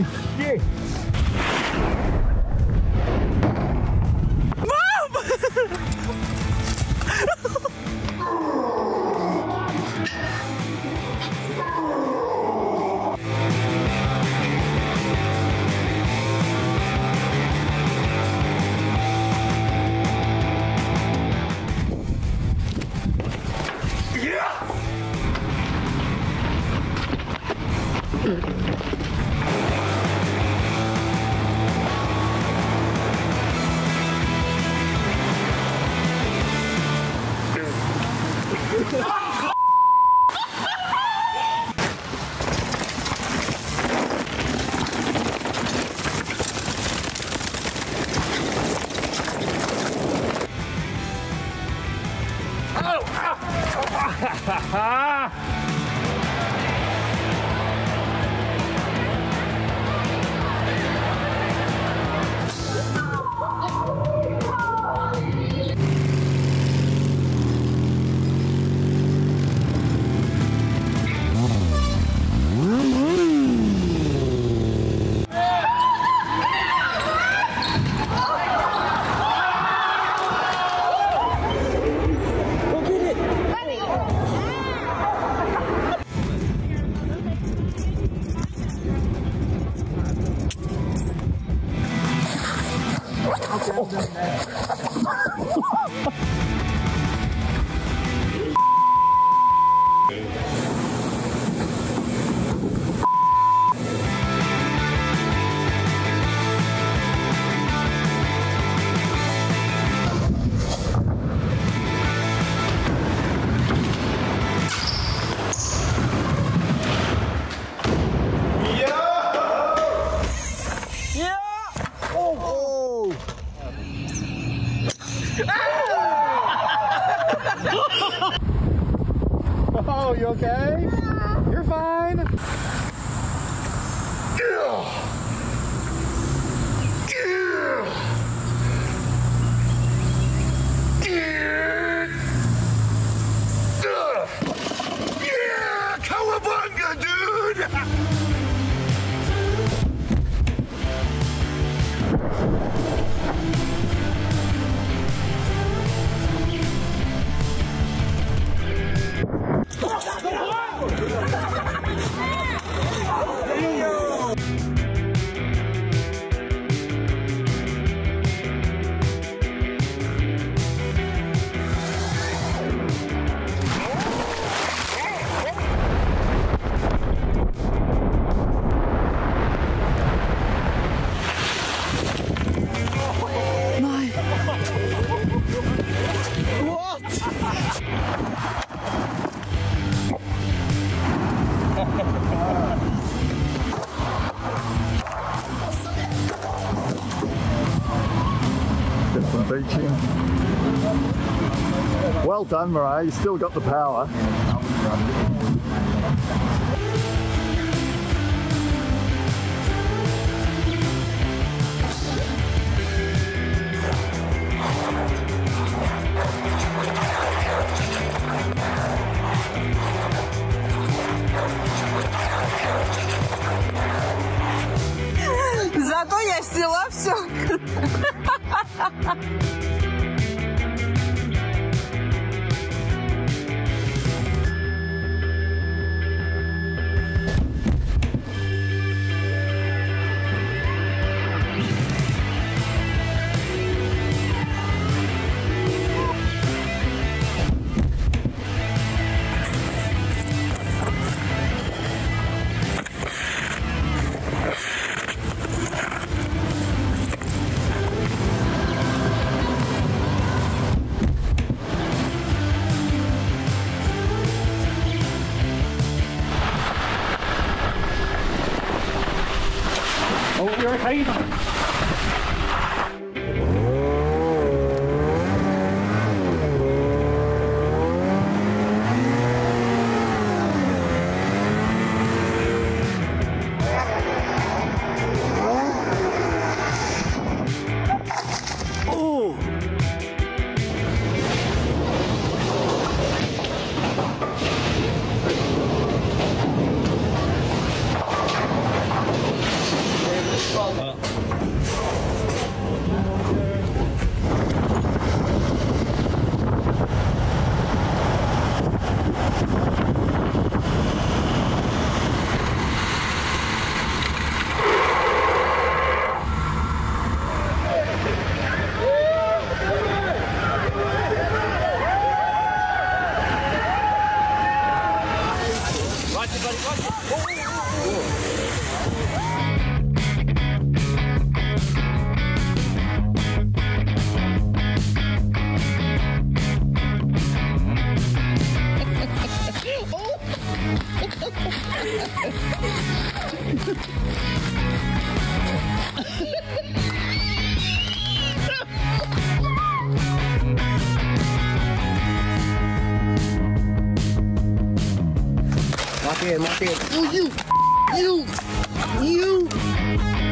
Holy shit! Oh, you okay? Yeah. You're fine. Yeah, cowabunga, dude! Well done, Mariah, you still got the power. Зато я сняла все. Lock in, lock in. Ooh, you! You! You!